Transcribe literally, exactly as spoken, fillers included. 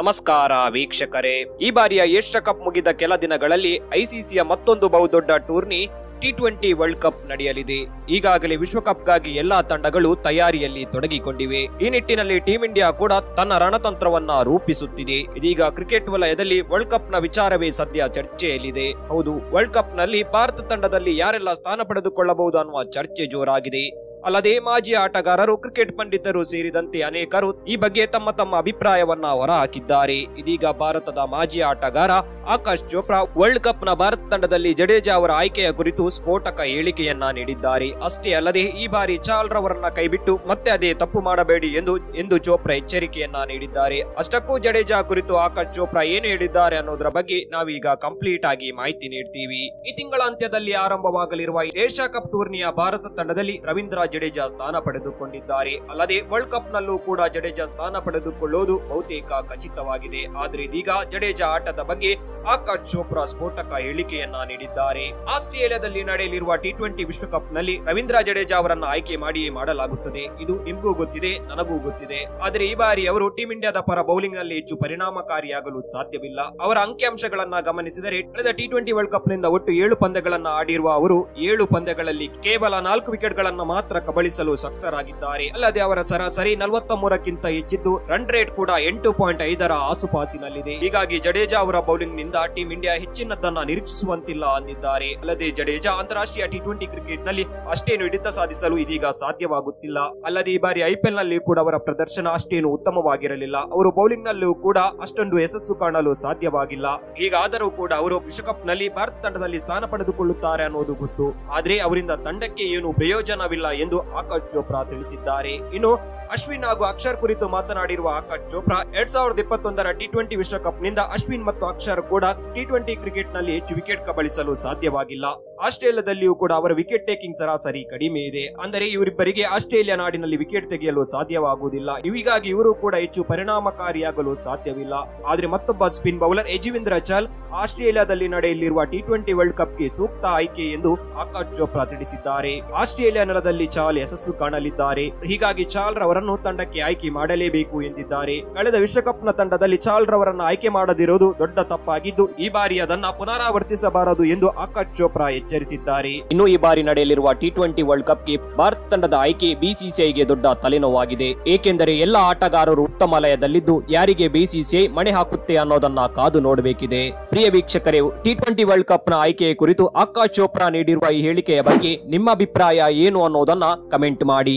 ನಮಸ್ಕಾರ ವೀಕ್ಷಕರೇ, ಈ ಬಾರಿಯ ಏಷ್ಯಾ ಕಪ್ ಮುಗಿದ ಕೆಲ ದಿನಗಳಲ್ಲಿ ಐಸಿಸಿಯ ಮತ್ತೊಂದು ಬಹುದೊಡ್ಡ ಟೂರ್ನಿ ಟಿ ಟ್ವೆಂಟಿ ವರ್ಲ್ಡ್ ಕಪ್ ನಡೆಯಲಿದೆ. ಈಗಾಗಲೇ ವಿಶ್ವಕಪ್ಗಾಗಿ ಎಲ್ಲಾ ತಂಡಗಳು ತಯಾರಿಯಲ್ಲಿ ತೊಡಗಿಕೊಂಡಿವೆ. ಈ ನಿಟ್ಟಿನಲ್ಲಿ ಟೀಂ ಇಂಡಿಯಾ ಕೂಡ ತನ್ನ ರಣತಂತ್ರವನ್ನ ರೂಪಿಸುತ್ತಿದೆ. ಇದೀಗ ಕ್ರಿಕೆಟ್ ವಲಯದಲ್ಲಿ ವರ್ಲ್ಡ್ ಕಪ್ ನ ವಿಚಾರವೇ ಸದ್ಯ ಚರ್ಚೆಯಲ್ಲಿದೆ. ಹೌದು, ವರ್ಲ್ಡ್ ಕಪ್ ನಲ್ಲಿ ಭಾರತ ತಂಡದಲ್ಲಿ ಯಾರೆಲ್ಲ ಸ್ಥಾನ ಪಡೆದುಕೊಳ್ಳಬಹುದು ಅನ್ನುವ ಚರ್ಚೆ ಜೋರಾಗಿದೆ. ಅಲ್ಲದೆ ಮಾಜಿ ಆಟಗಾರರು, ಕ್ರಿಕೆಟ್ ಪಂಡಿತರು ಸೇರಿದಂತೆ ಅನೇಕರು ಈ ಬಗ್ಗೆ ತಮ್ಮ ತಮ್ಮ ಅಭಿಪ್ರಾಯವನ್ನ ಹೊರಹಾಕಿದ್ದಾರೆ. ಇದೀಗ ಭಾರತದ ಮಾಜಿ ಆಟಗಾರ ಆಕಾಶ್ ಚೋಪ್ರಾ ವರ್ಲ್ಡ್ ಕಪ್ ನ ಭಾರತ ತಂಡದಲ್ಲಿ ಜಡೇಜಾ ಅವರ ಆಯ್ಕೆಯ ಕುರಿತು ಸ್ಫೋಟಕ ಹೇಳಿಕೆಯನ್ನ ನೀಡಿದ್ದಾರೆ. ಅಷ್ಟೇ ಅಲ್ಲದೆ ಈ ಬಾರಿ ಚಹಲ್ ರವರನ್ನ ಕೈಬಿಟ್ಟು ಮತ್ತೆ ಅದೇ ತಪ್ಪು ಮಾಡಬೇಡಿ ಎಂದು ಎಂದು ಚೋಪ್ರಾ ಎಚ್ಚರಿಕೆಯನ್ನ ನೀಡಿದ್ದಾರೆ. ಅಷ್ಟಕ್ಕೂ ಜಡೇಜಾ ಕುರಿತು ಆಕಾಶ್ ಚೋಪ್ರಾ ಏನು ಹೇಳಿದ್ದಾರೆ ಅನ್ನೋದರ ಬಗ್ಗೆ ನಾವೀಗ ಕಂಪ್ಲೀಟ್ ಆಗಿ ಮಾಹಿತಿ ನೀಡ್ತೀವಿ. ಈ ತಿಂಗಳ ಅಂತ್ಯದಲ್ಲಿ ಆರಂಭವಾಗಲಿರುವ ಏಷ್ಯಾ ಕಪ್ ಟೂರ್ನಿಯ ಭಾರತ ತಂಡದಲ್ಲಿ ರವೀಂದ್ರ ಜಡೇಜಾ ಸ್ಥಾನ ಪಡೆದುಕೊಂಡಿದ್ದಾರೆ. ಅಲ್ಲದೆ ವರ್ಲ್ಡ್ ಕಪ್ ನಲ್ಲೂ ಕೂಡ ಜಡೇಜಾ ಸ್ಥಾನ ಪಡೆದುಕೊಳ್ಳೋದು ಬಹುತೇಕ ಖಚಿತವಾಗಿದೆ. ಆದರೆ ಇದೀಗ ಜಡೇಜಾ ಆಟದ ಬಗ್ಗೆ ಆಕಾಶ್ ಚೋಪ್ರಾ ಸ್ಫೋಟಕ ಹೇಳಿಕೆಯನ್ನ ನೀಡಿದ್ದಾರೆ. ಆಸ್ಟ್ರೇಲಿಯಾದಲ್ಲಿ ನಡೆಯಲಿರುವ ಟಿ ಟ್ವೆಂಟಿ ವಿಶ್ವಕಪ್ ನಲ್ಲಿ ರವೀಂದ್ರ ಜಡೇಜಾ ಅವರನ್ನ ಆಯ್ಕೆ ಮಾಡಿಯೇ ಮಾಡಲಾಗುತ್ತದೆ. ಇದು ನಿಮಗೂ ಗೊತ್ತಿದೆ, ನನಗೂ ಗೊತ್ತಿದೆ. ಆದರೆ ಈ ಬಾರಿ ಅವರು ಟೀಂ ಇಂಡಿಯಾದ ಪರ ಬೌಲಿಂಗ್ ನಲ್ಲಿ ಹೆಚ್ಚು ಪರಿಣಾಮಕಾರಿಯಾಗಲು ಸಾಧ್ಯವಿಲ್ಲ. ಅವರ ಅಂಕಿಅಂಶಗಳನ್ನ ಗಮನಿಸಿದರೆ ಕಳೆದ ಟಿ ಟ್ವೆಂಟಿ ವರ್ಲ್ಡ್ ಕಪ್ ನಿಂದ ಒಟ್ಟು ಏಳು ಪಂದ್ಯಗಳನ್ನ ಆಡಿರುವ ಅವರು ಏಳು ಪಂದ್ಯಗಳಲ್ಲಿ ಕೇವಲ ನಾಲ್ಕು ವಿಕೆಟ್ಗಳನ್ನ ಮಾತ್ರ ಕಬಳಿಸಲು ಸಕ್ತರಾಗಿದ್ದಾರೆ. ಅಲ್ಲದೆ ಅವರ ಸರಾಸರಿ ನಲವತ್ತ ಮೂರಕ್ಕಿಂತ ಹೆಚ್ಚಿದ್ದು, ರನ್ ರೇಟ್ ಕೂಡ ಎಂಟು ಪಾಯಿಂಟ್ ಐದರ ಆಸುಪಾಸಿನಲ್ಲಿದೆ. ಹೀಗಾಗಿ ಜಡೇಜಾ ಅವರ ಬೌಲಿಂಗ್ ನಿಂದ ಟೀಂ ಇಂಡಿಯಾ ಹೆಚ್ಚಿನದನ್ನ ನಿರೀಕ್ಷಿಸುವಂತಿಲ್ಲ ಅಂದಿದ್ದಾರೆ. ಅಲ್ಲದೆ ಜಡೇಜಾ ಅಂತಾರಾಷ್ಟ್ರೀಯ ಟಿ ಟ್ವೆಂಟಿ ಕ್ರಿಕೆಟ್ ನಲ್ಲಿ ಅಷ್ಟೇನು ಹಿಡಿತ ಸಾಧಿಸಲು ಇದೀಗ ಸಾಧ್ಯವಾಗುತ್ತಿಲ್ಲ. ಅಲ್ಲದೆ ಈ ಬಾರಿ ಐಪಿಎಲ್ ನಲ್ಲಿ ಕೂಡ ಅವರ ಪ್ರದರ್ಶನ ಅಷ್ಟೇನು ಉತ್ತಮವಾಗಿರಲಿಲ್ಲ. ಅವರು ಬೌಲಿಂಗ್ ನಲ್ಲೂ ಕೂಡ ಅಷ್ಟೊಂದು ಯಶಸ್ಸು ಕಾಣಲು ಸಾಧ್ಯವಾಗಿಲ್ಲ. ಹೀಗಾದರೂ ಕೂಡ ಅವರು ವಿಶ್ವಕಪ್ ನಲ್ಲಿ ಭಾರತ ತಂಡದಲ್ಲಿ ಸ್ಥಾನ ಪಡೆದುಕೊಳ್ಳುತ್ತಾರೆ ಅನ್ನೋದು ಗೊತ್ತು. ಆದ್ರೆ ಅವರಿಂದ ತಂಡಕ್ಕೆ ಏನು ಪ್ರಯೋಜನವಿಲ್ಲ ಎಂದು ಆಕಾಶ್ ಚೋಪ್ರಾ ತಿಳಿಸಿದ್ದಾರೆ. ಇನ್ನು ಅಶ್ವಿನ್ ಹಾಗೂ ಅಕ್ಷರ್ ಕುರಿತು ಮಾತನಾಡಿರುವ ಆಕಾಶ್ ಚೋಪ್ರಾ, ಎರಡ್ ಸಾವಿರದ ಇಪ್ಪತ್ತೊಂದರ ಟಿ ಟ್ವೆಂಟಿ ವಿಶ್ವಕಪ್ ನಿಂದ ಅಶ್ವಿನ್ ಮತ್ತು ಅಕ್ಷರ್ ಕೂಡ ಟಿ ಟ್ವೆಂಟಿ ಕ್ರಿಕೆಟ್ ನಲ್ಲಿ ಹೆಚ್ಚು ವಿಕೆಟ್ ಕಬಳಿಸಲು ಸಾಧ್ಯವಾಗಿಲ್ಲ. ಆಸ್ಟ್ರೇಲಿಯಾದಲ್ಲಿಯೂ ಕೂಡ ಅವರ ವಿಕೆಟ್ ಟೇಕಿಂಗ್ ಸರಾಸರಿ ಕಡಿಮೆ ಇದೆ. ಅಂದರೆ ಇವರಿಬ್ಬರಿಗೆ ಆಸ್ಟ್ರೇಲಿಯಾ ನಾಡಿನಲ್ಲಿ ವಿಕೆಟ್ ತೆಗೆಯಲು ಸಾಧ್ಯವಾಗುವುದಿಲ್ಲ. ಹೀಗಾಗಿ ಇವರು ಕೂಡ ಹೆಚ್ಚು ಪರಿಣಾಮಕಾರಿಯಾಗಲು ಸಾಧ್ಯವಿಲ್ಲ. ಆದ್ರೆ ಮತ್ತೊಬ್ಬ ಸ್ಪಿನ್ ಬೌಲರ್ ಯಜುವೇಂದ್ರ ಚಹಲ್ ಆಸ್ಟ್ರೇಲಿಯಾದಲ್ಲಿ ನಡೆಯಲಿರುವ ಟಿ ಟ್ವೆಂಟಿ ವರ್ಲ್ಡ್ ಕಪ್ ಗೆ ಸೂಕ್ತ ಆಯ್ಕೆ ಎಂದು ಆಕಾಶ್ ಚೋಪ್ರಾ ತಿಳಿಸಿದ್ದಾರೆ. ಆಸ್ಟ್ರೇಲಿಯಾ ನೆಲದಲ್ಲಿ ಚಹಲ್ ಯಶಸ್ಸು ಕಾಣಲಿದ್ದಾರೆ. ಹೀಗಾಗಿ ಚಹಲ್ ರವರನ್ನು ತಂಡಕ್ಕೆ ಆಯ್ಕೆ ಮಾಡಲೇಬೇಕು ಎಂದಿದ್ದಾರೆ. ಕಳೆದ ವಿಶ್ವಕಪ್ ನ ತಂಡದಲ್ಲಿ ಚಹಲ್ ರವರನ್ನ ಆಯ್ಕೆ ಮಾಡದಿರೋದು ದೊಡ್ಡ ತಪ್ಪಾಗಿದ್ದು, ಈ ಬಾರಿ ಅದನ್ನ ಪುನರಾವರ್ತಿಸಬಾರದು ಎಂದು ಆಕಾಶ್ ಚೋಪ್ರಾ ಎಚ್ಚರಿಸಿದ್ದಾರೆ. ಇನ್ನು ಈ ಬಾರಿ ನಡೆಯಲಿರುವ ಟಿ ಟ್ವೆಂಟಿ ವರ್ಲ್ಡ್ ಕಪ್ ಗೆ ಭಾರತ ತಂಡದ ಆಯ್ಕೆ ಬಿಸಿಸಿಐಗೆ ದೊಡ್ಡ ತಲೆನೋವಾಗಿದೆ. ಏಕೆಂದರೆ ಎಲ್ಲ ಆಟಗಾರರು ಉತ್ತಮ ಲಯದಲ್ಲಿದ್ದು ಯಾರಿಗೆ ಬಿಸಿಸಿಐ ಮಣೆ ಹಾಕುತ್ತೆ ಅನ್ನೋದನ್ನ ಕಾದು ನೋಡಬೇಕಿದೆ. ಪ್ರಿಯ ವೀಕ್ಷಕರೇ, ಟಿ ಟ್ವೆಂಟಿ ವರ್ಲ್ಡ್ ಕಪ್ ನ ಆಯ್ಕೆಯ ಕುರಿತು ಆಕಾಶ್ ಚೋಪ್ರಾ ನೀಡಿರುವ ಈ ಹೇಳಿಕೆಯ ಬಗ್ಗೆ ನಿಮ್ಮ ಅಭಿಪ್ರಾಯ ಏನು ಅನ್ನೋದನ್ನ ಕಮೆಂಟ್ ಮಾಡಿ.